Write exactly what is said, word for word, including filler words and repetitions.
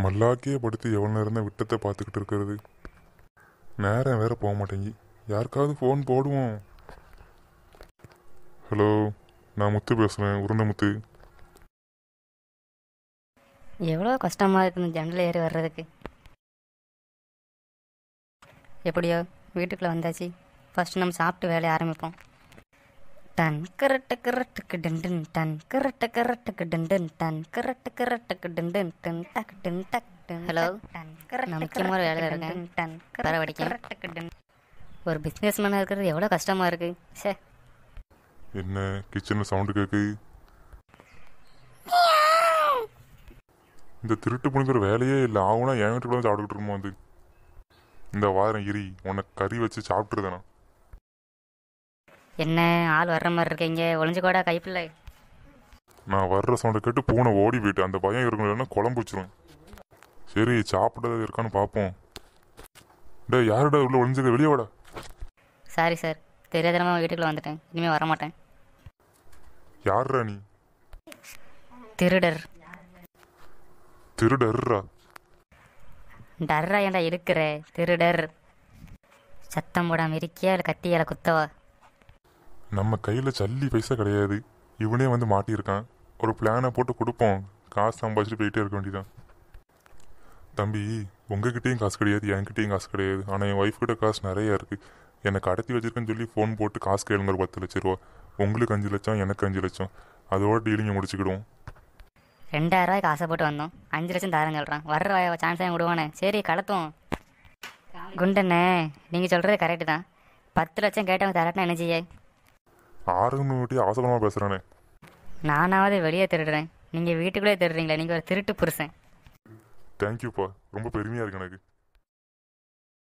மல்லாக்கியே படுத்து எவ்வளோ நேரம் தான் விட்டத்தை பார்த்துக்கிட்டு இருக்கிறது. நேரம் வேற போக மாட்டேங்கி. யாருக்காவது ஃபோன் போடுவோம். ஹலோ, நான் முத்து பேசுகிறேன், உருண்டை முத்து. எவ்வளோ கஷ்டமாக இருக்குன்னு ஜன்னல் ஏறி வர்றதுக்கு. எப்படியோ வீட்டுக்குள்ளே வந்தாச்சு. ஃபஸ்ட்டு நம்ம சாப்பிட்டு வேலையை ஆரம்பிப்போம். டன் கரட்டக்கரட்டுக்கு டென்டன் டன் கரட்டக்கரட்டுக்கு டென்டன் டன் கரட்டக்கரட்டுக்கு டென்டன் டென் டக் டென் டக் டென். ஹலோ, நான் முக்கியமாக ஒரு வேலையில் இருக்கேன். டன் கரட்டக்கரட்டுக்கு டென். ஒரு பிஸ்னஸ் மேனாக இருக்கிறது எவ்வளோ கஷ்டமாக இருக்குது. சே, என்ன கிச்சனில் சவுண்டு கேட்கு. இந்த திருட்டு புனிக்கிற வேலையே இல்லை. ஆகுனா என் வீட்டுக்குள்ள வந்து சாப்பிட்டுக்கிட்டு இருக்கோம். வந்து இந்த வாரம் இரி உன்னை கறி வச்சு சாப்பிட்டுருதானா. என்ன ஆள் வர்ற மாதிரி இருக்கீங்க, ஒளிஞ்சு கூட கைப்பிள்ளை. நான் வர்ற சவுண்டை கேட்டு பூனை ஓடி போயிட்டு அந்த பயம் இருக்கும். இல்லைன்னா குழம்பு வச்சிருவேன். சரி, சாப்பிட்றது இருக்கான்னு பார்ப்போம். டே, யாருடா உள்ள ஒளிஞ்சுக்க, வெளியே வாடா. சாரி சார், தெரியாதனமா வீட்டுக்குள்ளே வந்துட்டேன். இனிமேல் வரமாட்டேன். யார்ரா நீ? திருடர். திருடர்ரா? டர்ரா ஏண்டா இருக்கிற திருடர். சத்தம் போடாமல் இருக்கியா இல்லை கத்தியால் குத்தவா? நம்ம கையில் சல்லி பைசா கிடையாது. இவனே வந்து மாட்டியிருக்கான். ஒரு பிளானை போட்டு கொடுப்போம். காசு சம்பாதிச்சுட்டு போயிட்டே இருக்க வேண்டியதான். தம்பி, உங்ககிட்டேயும் காசு கிடையாது, என்கிட்டையும் காசு கிடையாது. ஆனால் என் ஒய்ஃப்கிட்ட காசு நிறையா இருக்குது. எனக்கு கடத்தி வச்சிருக்கேன்னு சொல்லி ஃபோன் போட்டு காசு கேளுங்க. ஒரு பத்து லட்ச ரூபா. உங்களுக்கு அஞ்சு லட்சம், எனக்கு அஞ்சு லட்சம். அதோட டீலிங்கை முடிச்சுக்கிடுவோம். ரெண்டாயிரம் ரூபாய்க்கு ஆசைப்பட்டு வந்தோம். அஞ்சு லட்சம் தாரங்க சொல்கிறான். வர்ற சான்ஸாக விடுவானே. சரி, கலத்துவோம். குண்டண்ணே, நீங்கள் சொல்கிறது கரெக்டு தான். பத்து லட்சம் கேட்டவங்க தரட்டினா என்ன செய்ய? ஆறுநூற்றி ஆசைப்படமாக பேசுகிறேனே. நானாவது வெளியே திருடுறேன், நீங்கள் வீட்டுக்குள்ளே திருடுறீங்களா? நீங்கள் ஒரு திருட்டு புருஷன். தேங்க்யூப்பா, ரொம்ப பெருமையாக இருக்கு எனக்கு.